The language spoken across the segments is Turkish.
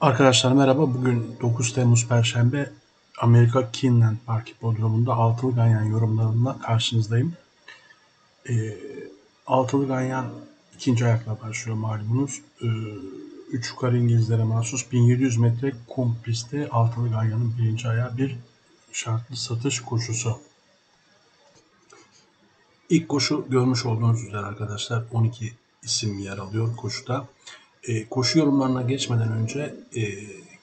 Arkadaşlar merhaba. Bugün 9 Temmuz Perşembe Amerika Keeneland Park Hipodromu'nda Altılı Ganyan yorumlarımla karşınızdayım. Altılı Ganyan ikinci ayakla başlıyor malumunuz. 3 yukarı İngilizlere mahsus 1700 metre kum pistte Altılı Ganyan'ın birinci ayağı bir şartlı satış koşusu. İlk koşu görmüş olduğunuz üzere arkadaşlar 12 isim yer alıyor koşuda. Koşu yorumlarına geçmeden önce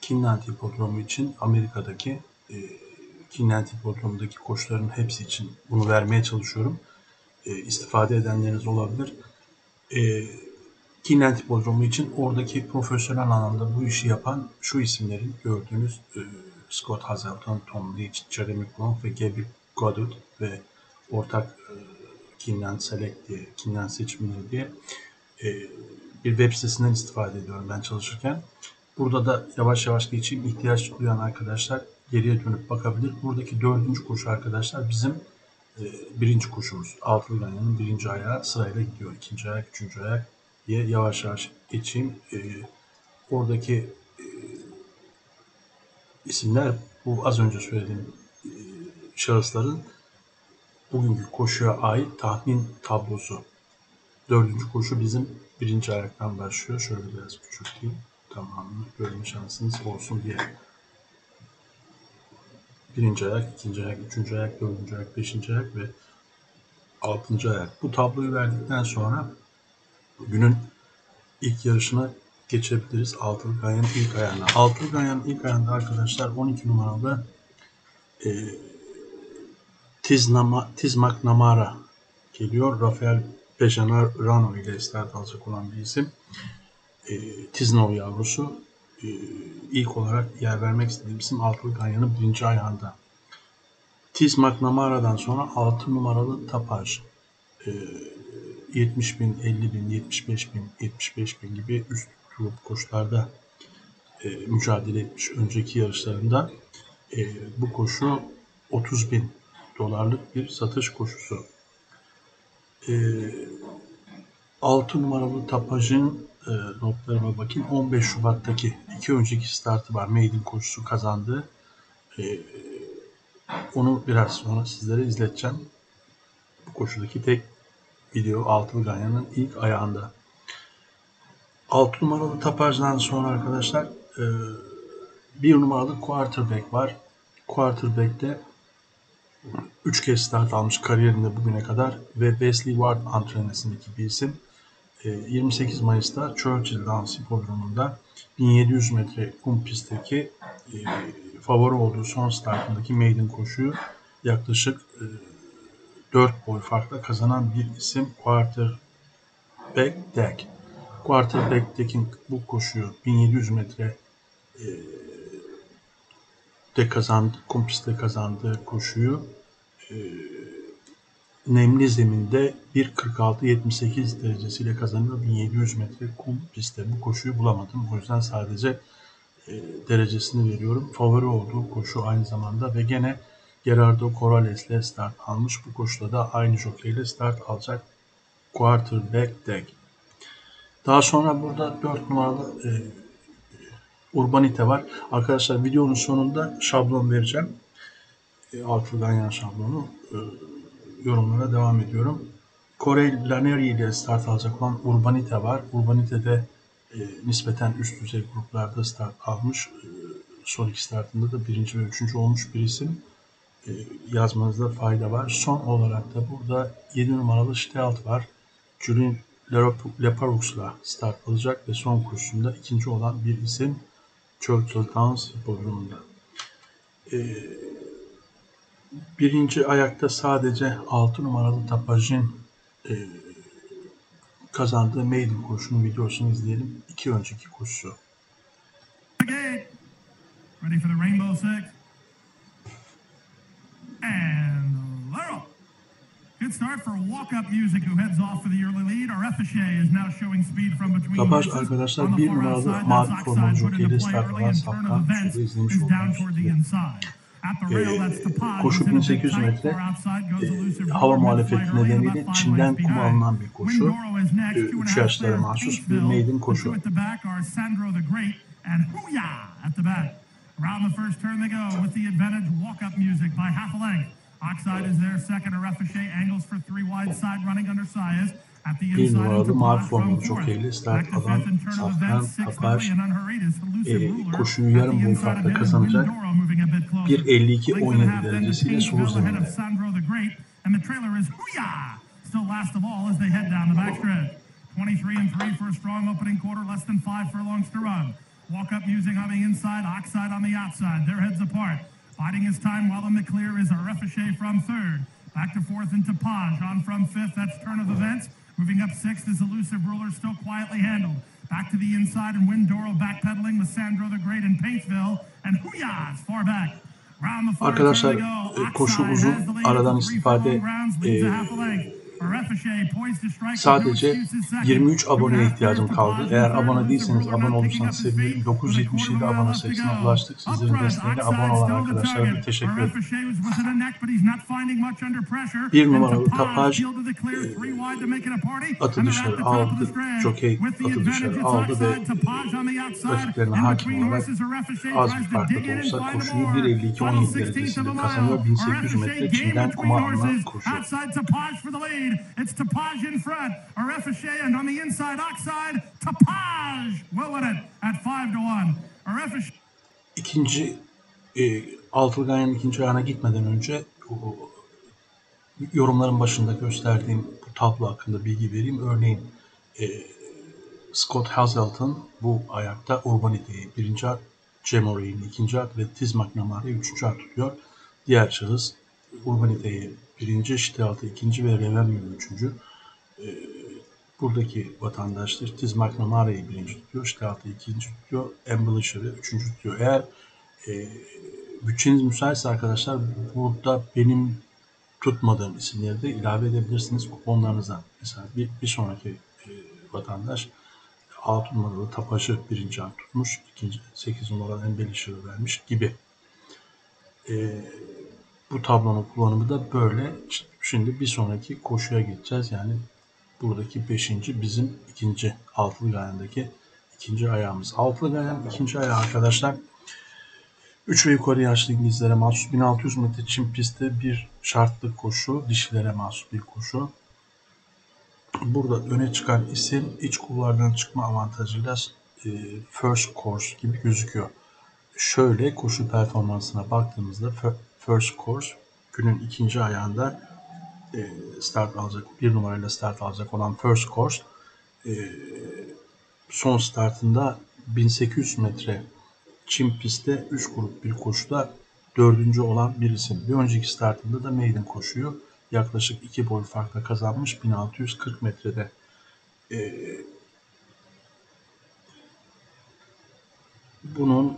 Kinnant Hipodromu için Amerika'daki Kinnant Hipodromu'ndaki koşuların hepsi için bunu vermeye çalışıyorum. İstifade edenleriniz olabilir. Kinnant Hipodromu için oradaki profesyonel anlamda bu işi yapan şu isimlerin gördüğünüz Scott Hazelton, Tom Leach, Jeremy Clown ve Gabby Goddard ve ortak Kinant Select diye, Kinant Seçimleri diye bir web sitesinden istifade ediyorum ben çalışırken. Burada da yavaş yavaş geçeyim. İhtiyaç duyan arkadaşlar geriye dönüp bakabilir. Buradaki dördüncü koşu arkadaşlar bizim birinci koşumuz. Altılı Ganyan'ın birinci ayağı sırayla gidiyor. İkinci ayak, üçüncü ayak diye yavaş yavaş geçeyim. Oradaki isimler bu az önce söylediğim şahısların bugünkü koşuya ait tahmin tablosu. Dördüncü koşu bizim birinci ayaktan başlıyor. Şöyle biraz küçülteyim. Tamamını görme şansınız olsun diye. Birinci ayak, ikinci ayak, üçüncü ayak, dördüncü ayak, beşinci ayak ve altıncı ayak. Bu tabloyu verdikten sonra günün ilk yarışına geçebiliriz. Altılı Ganyan'ın ilk ayağına. Altılı Ganyan'ın ilk ayağında arkadaşlar 12 numaralı Tiz McNamara geliyor. Rafael Pejonal Rano ile start alacak olan bir isim. Tiznow yavrusu. İlk olarak yer vermek istediğim isim Altılı Ganyan'ın birinci ayağında. Tiz McNamara'dan sonra 6 numaralı Tapaj. 70 bin, 50 bin, 75 bin, 75 bin gibi üst grup koşularda mücadele etmiş önceki yarışlarında. Bu koşu 30 bin dolarlık bir satış koşusu. 6 numaralı Tapaj'ın notlarıma bakayım. 15 Şubat'taki iki önceki startı var. Maiden koşusu kazandı. Onu biraz sonra sizlere izleteceğim. Bu koşudaki tek video Altılı Ganyan'ın ilk ayağında. 6 numaralı Tapaj'dan sonra arkadaşlar 1 numaralı Quarterback var. Quarterback'te 3 kez start almış kariyerinde bugüne kadar ve Wesley Ward antrenörsündeki bir isim. 28 Mayıs'ta Churchill Downs hipodromunda 1700 metre kum pistteki favori olduğu son startındaki maiden koşuyu yaklaşık 4 boy farkla kazanan bir isim Quarterback Deck. Quarterback Deck'in bu koşuyu 1700 metre kum pistte kazandığı koşuyu nemli zeminde 1.46-78 derecesiyle kazanıyor. 1700 metre kum pistte bu koşuyu bulamadım. O yüzden sadece derecesini veriyorum. Favori olduğu koşu aynı zamanda ve gene Gerardo Corrales ile start almış. Bu koşuda da aynı jockey ile start alacak Quarterback Deck. Daha sonra burada 4 numaralı Urbanite var. Arkadaşlar videonun sonunda şablon vereceğim. Altılı Ganyan şablonu. Yorumlara devam ediyorum. Corey Laneri ile start alacak olan Urbanite var. Urbanite'de nispeten üst düzey gruplarda start almış. Son iki startında da birinci ve üçüncü olmuş bir isim. Yazmanızda fayda var. Son olarak da burada 7 numaralı Stealth var. Julien Leparoux'la start alacak ve son kursunda ikinci olan bir isim Churchill Downs hipodromunda. Birinci ayakta sadece 6 numaralı Tapaj'ın kazandığı maiden koşunun videosunu izleyelim. İki önceki koşusu. Ready for the rainbow six. And Laro. Good start for walk-up music who heads off for the early lead. Our FHA is now showing speed from between Tapaj arkadaşlar 1 numaralı mavi formalı jockey'de start alan saptan şurada izlemiş olduğunuz gibi. Koşu 1800 metre hava muhalefeti nedeniyle Çin'den kum alınan bir koşu. 3 yaşlara mahsus bir maiden koşu. and hooyah at the back. Around the first turn they go with the advantage walk-up music by half a length. Oxide is there second. Arafache angles for three wide side running under Sayas. At the inside of the marif formu çok iyi. İster adam saftan Tapaj koşuyu yarım boy farkla kazanacak. 1.52.17 derecesiyle soru zeminde. Sandro the great and the trailer is hooyah. Still last of all as they head down the back strip. 23 and 3 for a strong opening quarter, less than 5 furlongs to run. Walk-up music humming inside, Oxide on the outside, their heads apart. Fighting his time while in the clear is Arafache from third. Back to fourth and Tapaj on from fifth, that's turn of events. Moving up sixth is Elusive Ruler, still quietly handled. Back to the inside and Windoro backpedaling with Sandro the Great in Paintsville. And hooyah, it's far back. Round the fourth. Arkadaşlar koşu uzun, aradan istifade sadece 23 aboneye ihtiyacım kaldı. Eğer abone değilseniz abone olursanız sevinirim. 977 abone sayısına ulaştık. Sizlerin desteğiyle abone olan arkadaşlara teşekkür ederim. 1 numaralı Tapaj atı dışarı aldı. Jockey atı dışarı aldı ve rakiplerine hakim olarak az bir farkla da olsa koşuyu 1.52.17 derecesinde kazanıyor. 1800 metre Çin'den kumarına koşuyor. It's Tapaj in front, Arafache, and on the inside, Oxide, Tapaj will win it at 5-1. Arafache. İkinci, Altılganya'nın ikinci ayağına gitmeden önce yorumların başında gösterdiğim bu tablo hakkında bilgi vereyim. Örneğin Scott Hazelton bu ayakta Urbanite'yi birinci at, Cemori'nin ikinci at ve Tiz McNamara'yı üçüncü at tutuyor. Diğer şahıs Urbanite'yi birinci, Şitealtı ikinci ve Revenmiyor üçüncü. Buradaki vatandaşlar Tiz McNamara'yı birinci tutuyor, Şitealtı ikinci tutuyor, Embellish'ı üçüncü tutuyor. Eğer bütçeniz müsaitse arkadaşlar burada benim tutmadığım isimleri de ilave edebilirsiniz kuponlarınızdan. Mesela bir sonraki vatandaş 6 numaralı Tapaj'ı birinci an tutmuş, ikinci 8 numaralı Embellish'ı vermiş gibi. Bu tablonun kullanımı da böyle. Şimdi bir sonraki koşuya geçeceğiz. Yani buradaki 5. bizim 2. Altılganya'daki 2. ayağımız. Altılganya'nın 2. ayağı arkadaşlar 3 ve yukarı yaşlı İngilizlere mahsus 1600 metre çim pistte bir şartlı koşu. Dişilere mahsus bir koşu. Burada öne çıkan isim iç kulvardan çıkma avantajıyla First Course gibi gözüküyor. Şöyle koşu performansına baktığımızda First Course günün ikinci ayağında start alacak, 1 numarayla start alacak olan First Course son startında 1800 metre çim pistte 3 grup bir koşuda 4. olan bir isim. Bir önceki startında da maiden koşuyu yaklaşık 2 boy farkla kazanmış 1640 metrede. Bunun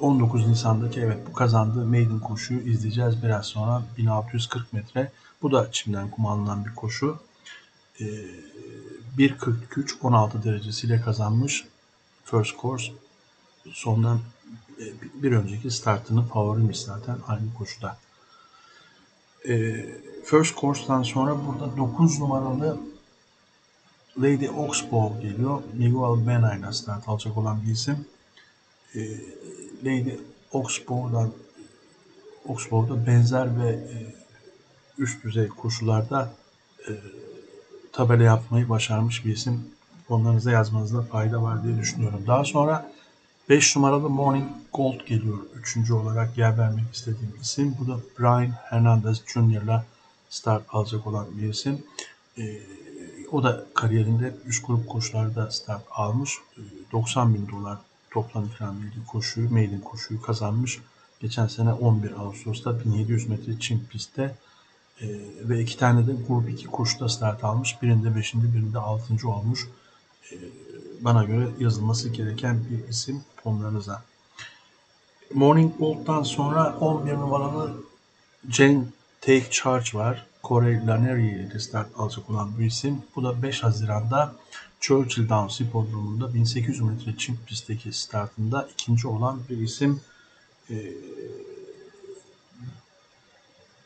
19 Nisan'daki evet bu kazandığı maiden koşuyu izleyeceğiz biraz sonra 1640 metre. Bu da çimden kumarlanan bir koşu. 1.43.16 derecesiyle kazanmış First Course. Sondan bir önceki startının favorimiz zaten aynı koşuda. First Course'dan sonra burada 9 numaralı Lady Oxbow geliyor. Miguel Bena'yla start alacak olan bir isim. Lady Oxbow'da benzer ve üst düzey koşularda tabela yapmayı başarmış bir isim. Onlarınıza yazmanızda fayda var diye düşünüyorum. Daha sonra 5 numaralı Morning Gold geliyor. 3. olarak yer vermek istediğim isim. Bu da Brian Hernandez Jr.'la start alacak olan bir isim. O da kariyerinde üst grup koşularda start almış. 90 bin dolar toplam ikramiyeli koşuyu, maiden koşuyu kazanmış. Geçen sene 11 Ağustos'ta 1700 metre çim pistte ve 2 tane de grup 2 koşuda start almış. Birinde 5. birinde 6. olmuş. Bana göre yazılması gereken bir isim fonlarınıza. Morning Gold'dan sonra 11 numaralı Jane Take Charge var. Corey Laneri'ye de start alacak olan bir isim. Bu da 5 Haziran'da Churchill Downs Hipodromu'nda 1800 metre çim pistteki startında ikinci olan bir isim.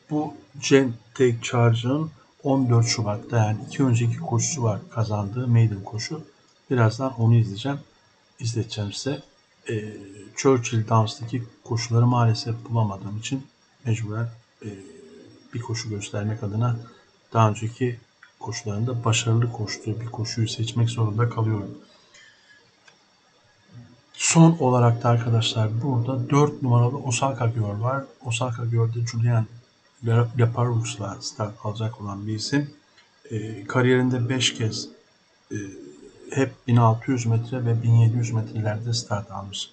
Bu Jane Take Charge'ın 14 Şubat'ta yani 2 önceki koşusu var kazandığı maiden koşu. Birazdan onu izleyeceğim. İzleteceğim size. Churchill Downs'taki koşuları maalesef bulamadığım için mecburen bir koşu göstermek adına daha önceki koşularında başarılı koştuğu bir koşuyu seçmek zorunda kalıyorum. Son olarak da arkadaşlar burada 4 numaralı Osaka Girl var. Osaka Gördür Julian Leparoux'la start alacak olan bir isim. Kariyerinde 5 kez hep 1600 metre ve 1700 metrelerde start almış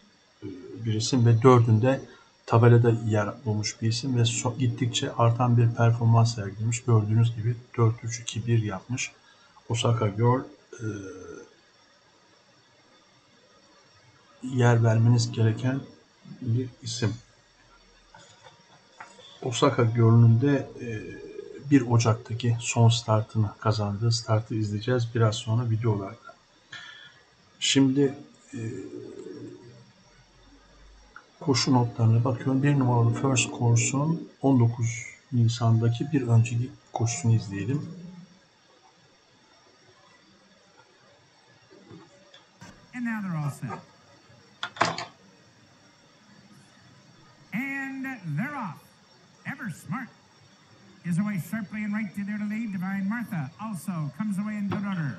bir isim ve 4'ünde tabelada yer bulmuş bir isim ve gittikçe artan bir performans sergilemiş. Gördüğünüz gibi 4-3-2-1 yapmış. Osaka Girl yer vermeniz gereken bir isim. Osaka Girl'ün de 1 Ocak'taki son startını kazandığı startı izleyeceğiz biraz sonra video olarak. Şimdi koşu notlarına bakıyorum. 1 numaralı First Course'un 19 Nisan'daki bir önceki koşusunu izleyelim. And now they're all set. And they're off. Ever Smart is away sharply and right to their lead. Divine Martha also comes away in good order.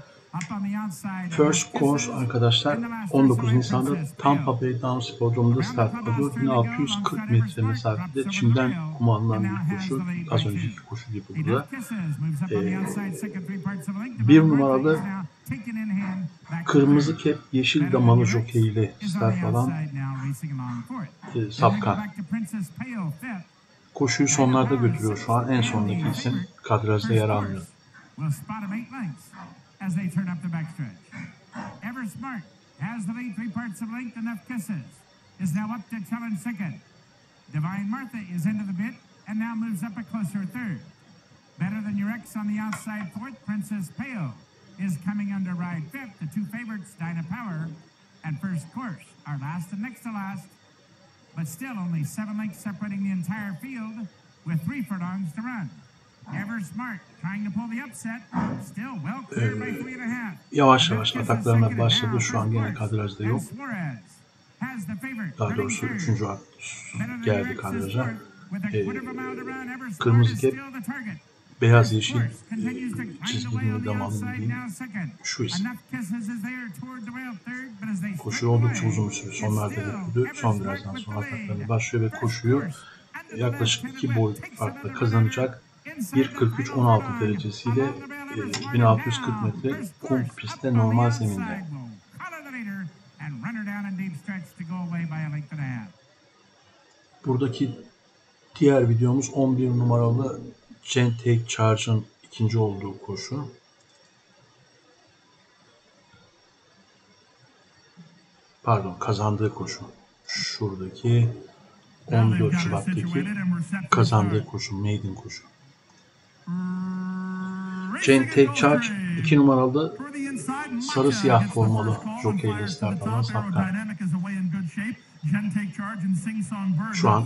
First Course arkadaşlar 19 Nisan'da Tapaj Downs Hipodromu'nda start alıyor. 1640 metre mesafede Çin'den kumandalan bir koşu. Az önceki koşu gibi burada. 1 numaralı kırmızı kep yeşil damalı jokey ile start alan Sapkan. Koşuyu sonlarda götürüyor şu an. En sondaki isim kadrajda yer almıyor. As they turn up the backstretch. Ever Smart has the lead 3 parts of length enough kisses. Is now up to challenge second. Divine Martha is into the bit and now moves up a closer third. Better Than Your Ex on the outside fourth. Princess Pale is coming under ride fifth. The 2 favorites, Dinah Power and First Course, are last and next to last. But still only 7 lengths separating the entire field with 3 furlongs to run. Yavaş yavaş ataklarına başladı. Şu an gene kadrajda yok. Daha doğrusu 3. at geldi kadraja. Kırmızı kep, beyaz yeşil çizgili damanlı değil. Şu isim. Koşu oldukça uzun bir süre. Sonlarda yapıldı. Son birazdan sonra ataklarına başlıyor ve koşuyu yaklaşık 2 boy farkla kazanacak. 1.43.16 derecesiyle 1640 metre kum pistte normal zeminde. Buradaki diğer videomuz 11 numaralı Take Charge'ın 2. olduğu koşu. Pardon, kazandığı koşu. Şuradaki 14 Şubat'taki kazandığı koşu, maiden koşu. Take Charge 2 numaralı sarı siyah formalı jokeyle start alan Sapkan. Şu an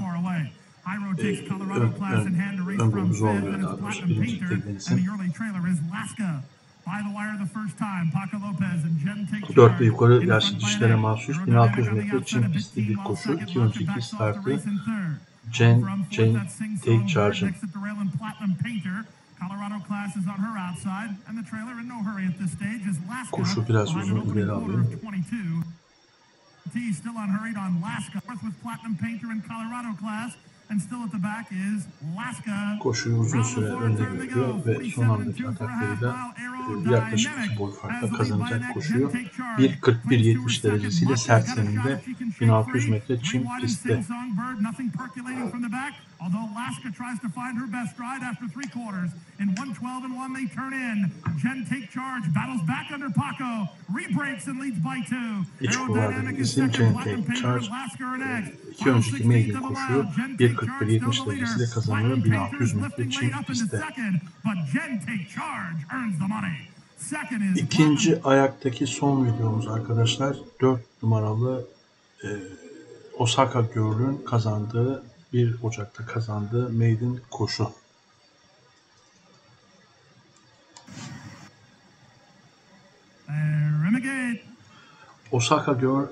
ömrümüz olmuyor daha doğrusu. 1. tekten isim. 4 ve yukarı yaşlı dişlere mahsus 1600 metre Çin pisti bir koşu. 2 önceki startı Take Charge'ın. Koşu biraz uzun ileri alıyor. Koşuyu uzun süre önde götürüyor ve son andaki atakları da yaklaşık 2 boy farkla kazanacak koşuyu. 1.41.70 derecesiyle sert zeminde 1600 metre Çin pistte. İç kulvarda isim Take Charge 2 önceki maiden koşuyu 1.41.70 derecesiyle kazanıyor 1600 metre Çin pistte. 2. ayaktaki son videomuz arkadaşlar 4 numaralı Osaka Girl'ün kazandığı 1 Ocak'ta kazandığı maiden koşu. Osaka Girl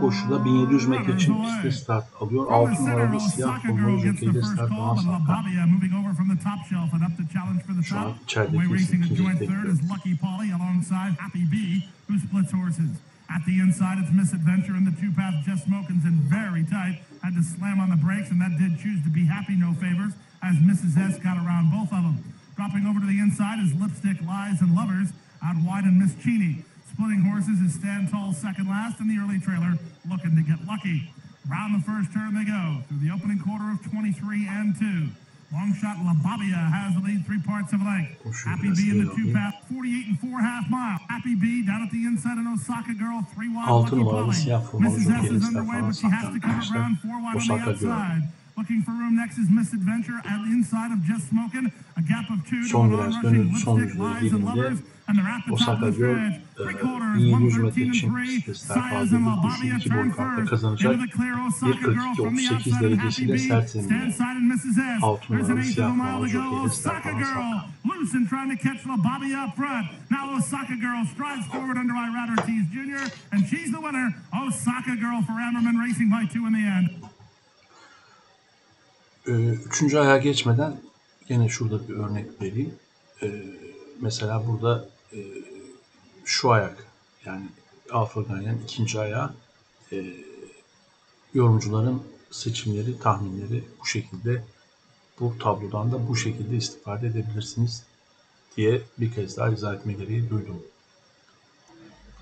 koşuda 1700 metre için pistte start alıyor. 6 numaralı siyah formalı jokeyde start alan Saka. Şu an içeride kesin ikinci bekliyoruz. At the inside, it's Misadventure in the two-path. Just Smokins and very tight. Had to slam on the brakes, and that did choose to be happy, no favors, as Mrs. S got around both of them. Dropping over to the inside is Lipstick, Lies, and Lovers. Out wide and Miss Cheney. Splitting horses is Stand Tall, second last, and the early trailer looking to get lucky. Round the first turn they go, through the opening quarter of 23 and 2. Long shot La Babia has the lead, 3 parts of a length. Happy B in the two-path, 48.5 half mile. Happy B down at the inside of Osaka Girl, 3 wide. Lucky Polly. Mrs. S is underway, but she has to cover ground, 4 wide on the outside. Looking for room next is Misadventure at the inside of Just Smokin'. A gap of 2 to an on-rushing Lipstick, Lies, and Lovers. And they're at the top of the stretch. 3 quarters, 1:13 and 3. Sayas and La Babia turn first. Into the clear Osaka Girl from the outside of Happy B. Stand side and Mrs. S. There's an 8th of a mile to go. Osaka Girl loose and trying to catch La Babia up front. Now Osaka Girl strides forward under Irad Ortiz Jr. And she's the winner. Osaka Girl for Ammerman Racing by 2 in the end. Üçüncü ayağa geçmeden yine şurada bir örnek vereyim. Mesela burada şu ayak, yani Alfa Ganyan ikinci ayağı, yorumcuların seçimleri, tahminleri bu şekilde, bu tablodan da bu şekilde istifade edebilirsiniz diye bir kez daha izah etme gereği duydum.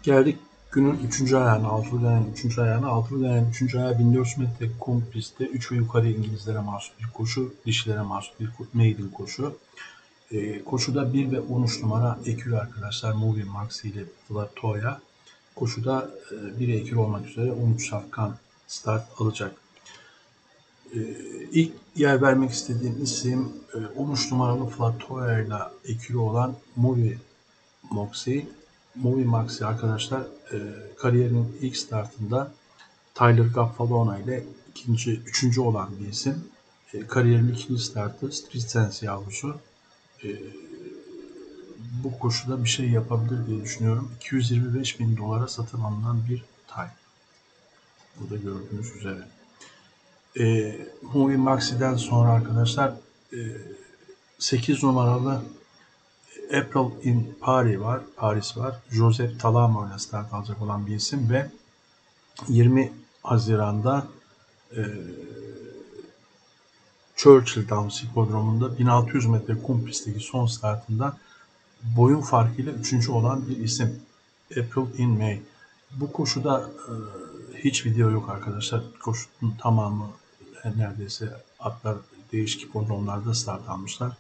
Geldik günün 3. ayağına, Alfa Ganyan'ın 3. ayağına. Alfa Ganyan'ın 3. ayağı 1400 metre kum pistte 3 ve yukarı İngilizlere mahsus bir koşu, dişilere mahsus bir maiden koşu. Koşuda 1 ve 13 numara ekür arkadaşlar, Mori Moxie ile Flatoya. Koşuda 1'e ekür olmak üzere 13 safkan start alacak. İlk yer vermek istediğim isim 13 numaralı Flatoya ile ekürü olan Mori Moxie. Mori Moxie arkadaşlar kariyerinin ilk startında Tyler Gaffaloona ile üçüncü olan bir isim. Kariyerinin ikinci startı Street Sense yavrusu. Bu koşuda bir şey yapabilir diye düşünüyorum. 225.000 dolara satın alınan bir tay. Burada gördüğünüz üzere. Mori Moxie'den sonra arkadaşlar 8 numaralı Apple in Paris var. Josep Talamo ile start alacak olan bir isim ve 20 Haziran'da Churchill Downs hipodromunda 1600 metre kum pistteki son startında boyun farkıyla 3. olan bir isim. April in May. Bu koşuda hiç video yok arkadaşlar. Koşunun tamamı neredeyse atlar değişik hipodromlarda start almışlar.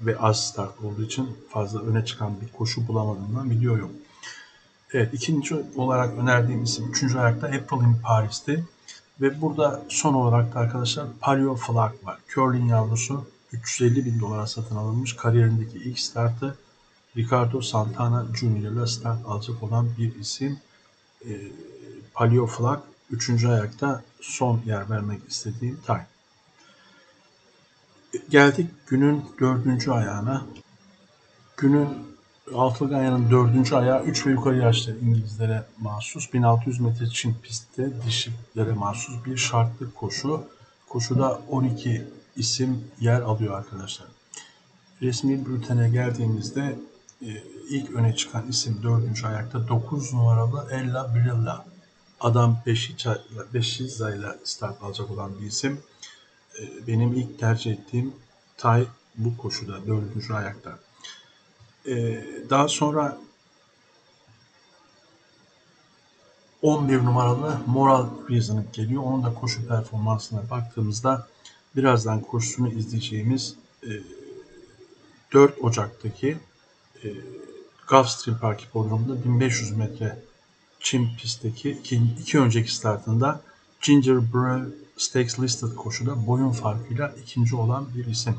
Ve az start olduğu için fazla öne çıkan bir koşu bulamadığımdan video yok. Evet, ikinci olarak önerdiğim isim 3. ayakta Apple in Paris'ti. Ve burada son olarak da arkadaşlar Pallio Flag var. Curling yavrusu 350.000 dolara satın alınmış. Kariyerindeki ilk startı Ricardo Santana Junior ile start alacak olan bir isim. Pallio Flag 3. ayakta son yer vermek istediğim tay. Geldik günün 4. ayağına. Günün Alfa Ganyan'ın 4. ayağı 3 ve yukarı yaşlı İngilizlere mahsus 1600 metre Çin pistte dişilere mahsus bir şartlı koşu. Koşuda 12 isim yer alıyor arkadaşlar. Resmi bültene geldiğimizde ilk öne çıkan isim 4. ayakta 9 numaralı Ella Brilla. Adam 5 ile start alacak olan bir isim. Benim ilk tercih ettiğim tay bu koşuda 4. ayakta. Daha sonra 11 numaralı Moral Reason geliyor. Onun da koşu performansına baktığımızda birazdan koşusunu izleyeceğimiz 4 Ocak'taki Gulfstream Park hipodromunda 1500 metre çim pistteki iki önceki startında Gingerbread Stakes Listed koşuda boyun farkıyla 2. olan bir isim.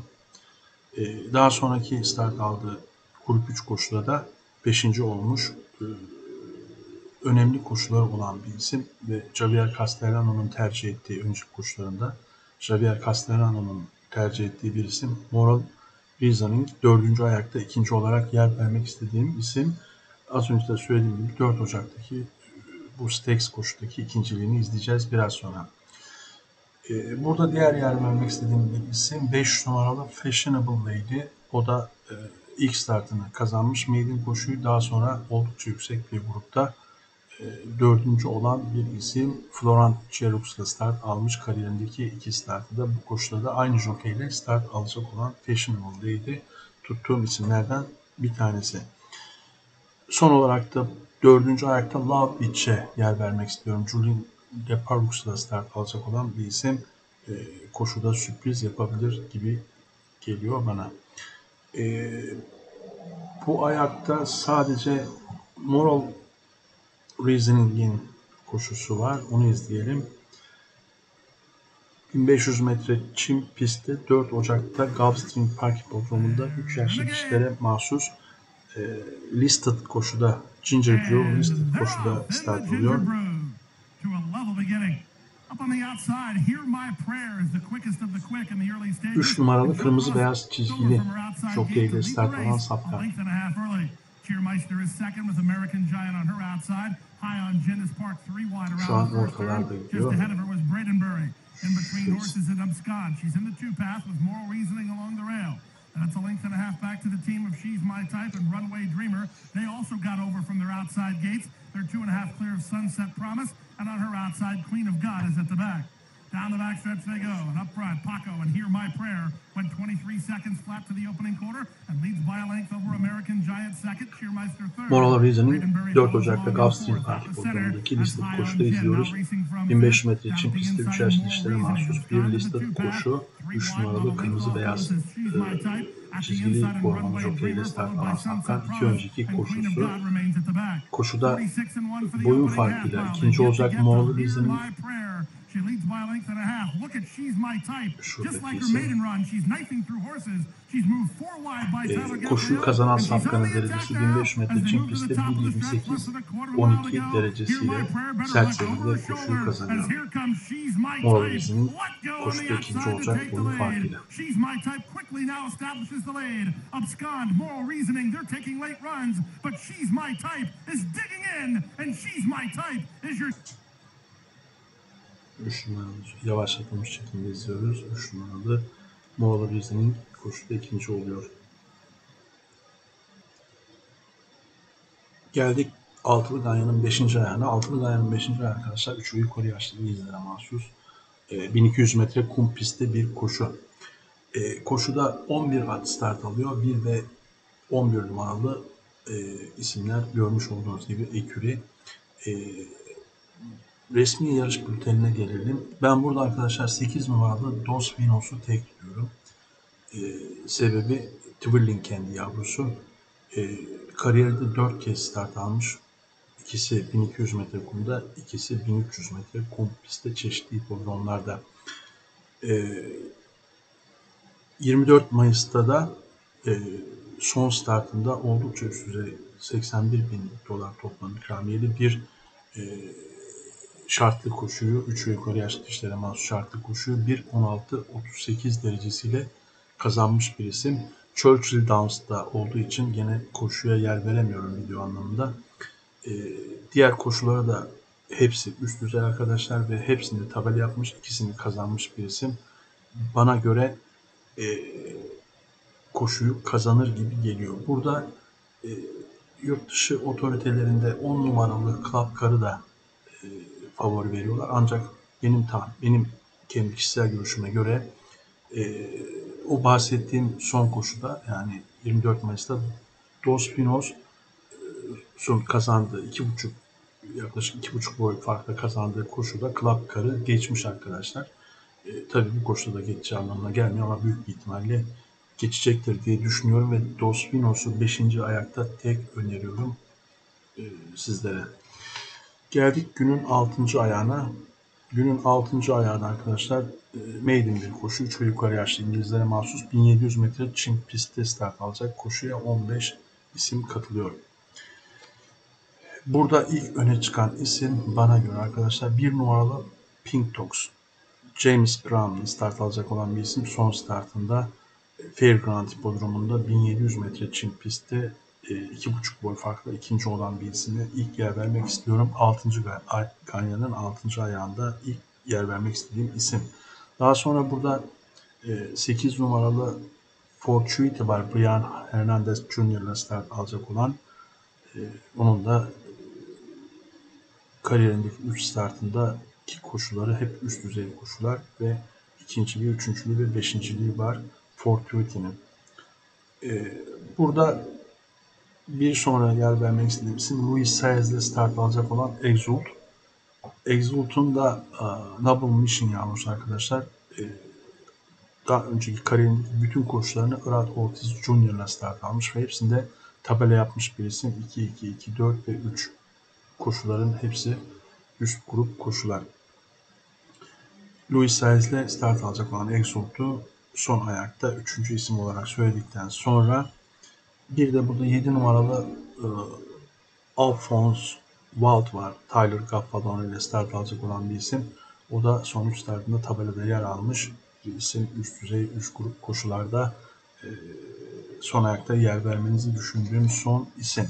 Daha sonraki start aldığı Grup 3 koşuda da 5. olmuş, önemli koşular olan bir isim ve Javier Castellano'nun tercih ettiği bir isim. Moral Reason'ın 4. ayakta 2. olarak yer vermek istediğim isim. Az önce de söylediğim gibi 4 Ocak'taki bu stakes koşudaki ikinciliğini izleyeceğiz biraz sonra. Burada diğer yer vermek istediğim isim 5 numaralı Fashionable Lady. O da ilk startını kazanmış. Maiden koşuyu daha sonra oldukça yüksek bir grupta 4. olan bir isim Florent Cerux'la start almış. Kariyerindeki 2 startı da bu koşuda da aynı jokeyle start alacak olan Fashionable Lady tuttuğum isimlerden bir tanesi. Son olarak da 4. ayakta Love Beach'e yer vermek istiyorum. Julien Deparux'la start alacak olan bir isim koşuda sürpriz yapabilir gibi geliyor bana. Bu ayakta sadece Moral Reasoning'in koşusu var. Onu izleyelim. 1500 metre çim pistte 4 Ocak'ta Gulfstream Park hipodromunda 3 yaşlı kişilere mahsus listed koşuda Ginger Joe listed koşuda start alıyor. Üç numaralı kırmızı beyaz çizgili jockey ile start alan saplar. Şu an ortalarda gidiyor. And it's a length and a half back to the team of She's My Type and Runway Dreamer. They also got over from their outside gates. They're 2.5 clear of Sunset Promise. And on her outside, Queen of God is at the back. Down the back stretch they go. And up front, Paco and Hear My Prayer went 23 seconds flat to the opening quarter and leads by a length over American Giant second. Cheermeister third. Moral Reason'ın 4 Ocak'ta Gulfstream Park hipodromundaki listed koşuda izliyoruz. 1500 metre için pistte 3 yaşlı kişilere mahsus bir listed koşu. 3 numaralı kırmızı beyaz çizgili formalı jockey'le start alan saptan 2 önceki koşusu. Koşuda boyun farkıyla 2. olacak Moral Reason'ın. She leads by a length and a half. Look at She's My Type. Just like her maiden run, she's knifing through horses. She's moved 4 wide by Tyler Gaffaloona. Koşuyu kazanan sapkanın derecesi 1500 metre çim pistte 1.28-12 derecesiyle sert zeminde koşuyu kazanıyor. Moral Reason'ın koşuda 2. olacak boyun farkıyla. She's My Type quickly now establishes the lead. Abscond, Moral Reasoning, they're taking late runs, but She's My Type is digging in, and She's My Type is your... 3 numaralı yavaşlatılmış şekilde izliyoruz. 3 numaralı Moral Reason'ın koşuda 2. oluyor. Geldik 6'lı Ganyan'ın 5. ayağına. 6'lı Ganyan'ın 5. ayağı arkadaşlar 3 yukarı yaşlı izlere mahsus. 1200 metre kum pistte bir koşu. Koşuda 11 at start alıyor. 1 ve 11 numaralı isimler görmüş olduğunuz gibi eküri. Resmi yarış bültenine gelelim. Ben burada arkadaşlar 8 numaralı Dos Vinos'u tek tutuyorum. Sebebi Twirling kendi yavrusu. Kariyerde 4 kez start almış. İkisi 1200 metre kumda, ikisi 1300 metre kum pistte çeşitli hipodromlarda. 24 Mayıs'ta da son startında oldukça üst düzey 81.000 dolar toplam ikramiyeli bir şartlı koşuyu, 3 yukarı yaşlı kişilere mahsus şartlı koşuyu 1.16-38 derecesiyle kazanmış bir isim. Churchill Downs'da olduğu için gene koşuya yer veremiyorum video anlamında. Diğer koşulara da hepsi üst düzey arkadaşlar ve hepsini tabela yapmış, ikisini kazanmış bir isim. Bana göre koşuyu kazanır gibi geliyor. Burada yurt dışı otoritelerinde 10 numaralı Club Car'ı da favori veriyorlar. Ancak benim kendi kişisel görüşüme göre o bahsettiğim son koşuda yani 24 Mayıs'ta Dos Pinos'un kazandığı 2.5 yaklaşık 2.5 boy farkla kazandığı koşuda Club Car'ı geçmiş arkadaşlar. Tabii bu koşuda da geçeceği anlamına gelmiyor ama büyük bir ihtimalle geçecektir diye düşünüyorum ve Dos Pinos'u 5. ayakta tek öneriyorum sizlere. Geldik günün 6. ayağına. Günün 6. ayağına arkadaşlar maiden bir koşu. 3 ve yukarı yaşlı İngilizlere mahsus 1700 metre çim pistte start alacak koşuya 15 isim katılıyor. Burada ilk öne çıkan isim bana göre arkadaşlar 1 numaralı Pink Tox. James Brown'ın start alacak olan bir isim son startında Fairground hipodromunda 1700 metre çim pistte 2,5 boy farkla ikinci olan bir ismi ilk yer vermek istiyorum. 6. Ganyanın 6. ayağında ilk yer vermek istediğim isim. Daha sonra burada 8 numaralı Fortuity var. Brian Hernandez Jr.'la start alacak olan. Onun da kariyerindeki 3 startındaki koşuları hep üst düzey koşular ve ikinciliği, üçüncülüğü ve beşinciliği var Fortuity'nin. Burada bir sonra yer vermek istediğim isim Luis Saez'le start alacak olan Exult. Exult'un da Noble Mission yavrusu arkadaşlar. Daha önceki kariyerinin bütün koşularını Irat Ortiz Junior'la start almış ve hepsinde tabela yapmış bir isim. 2, 2, 2, 4 ve 3 koşuların hepsi üst grup koşular. Luis Saez'le start alacak olan Exult'u son ayakta 3. isim olarak söyledikten sonra bir de burada 7 numaralı Alphonse Wald var. Tyler Gaffaloona ile start alacak olan bir isim. O da son 3 startında tabelada yer almış bir isim. Üst düzey, üst grup koşularda son ayakta yer vermenizi düşündüğüm son isim.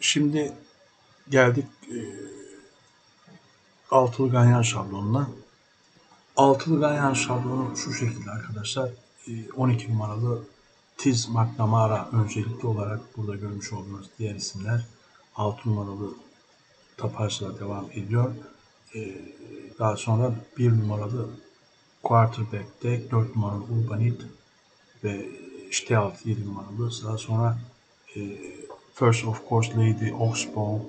Şimdi geldik altılı ganyan şablonuna. Altılı ganyan şablonu şu şekilde arkadaşlar. 12 numaralı Tiz McNamara öncelikli olarak burada görmüş olduğunuz diğer isimler. 6 numaralı Tapaj'la devam ediyor. Daha sonra 1 numaralı Quarterback Deck, 4 numaralı Urbanite ve işte 6-7 numaralı. Daha sonra First of Course Lady Oxbow,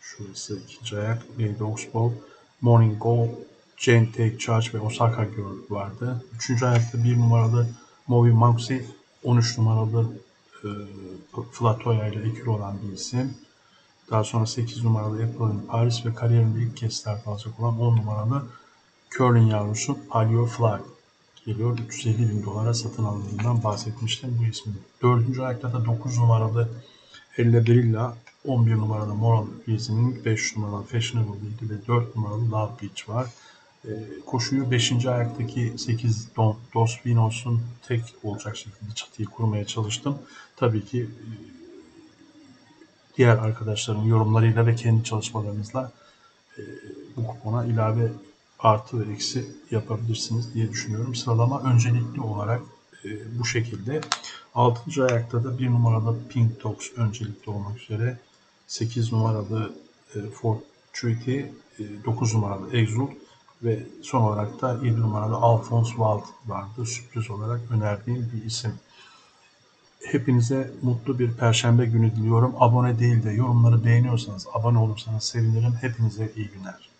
şurası ikinci ayak Lady Oxbow, Morning Gold, Jane Take Charge ve Osaka Girl vardı. Üçüncü ayakta 1 numaralı Mori Moxie, 13 numaralı Flatoya ile ekili olan bir isim. Daha sonra 8 numaralı Apple in Paris ve kariyerinde ilk kez start alacak olan 10 numaralı Curling yavrusu Pallio Flag geliyor. 350 bin dolara satın alındığından bahsetmiştim bu ismi. 4. ayakta da 9 numaralı Ella Brilla, 11 numaralı Moral Reason'in, 5 numaralı Fashionable Beauty ve 4 numaralı Love Beach var. Koşuyu 5. ayaktaki 8 Dos Vinos'un tek olacak şekilde çıktığı kurmaya çalıştım. Tabii ki diğer arkadaşların yorumlarıyla ve kendi çalışmalarınızla bu kupona ilave artı ve eksi yapabilirsiniz diye düşünüyorum. Sıralama öncelikli olarak bu şekilde. 6. ayakta da 1 numaralı Pink Tox öncelikli olmak üzere, 8 numaralı Fortuity, 9 numaralı Exult ve son olarak da 7 numaralı Alphonse Wald vardı. Sürpriz olarak önerdiğim bir isim. Hepinize mutlu bir perşembe günü diliyorum. Abone değil de yorumları beğeniyorsanız abone olursanız sevinirim. Hepinize iyi günler.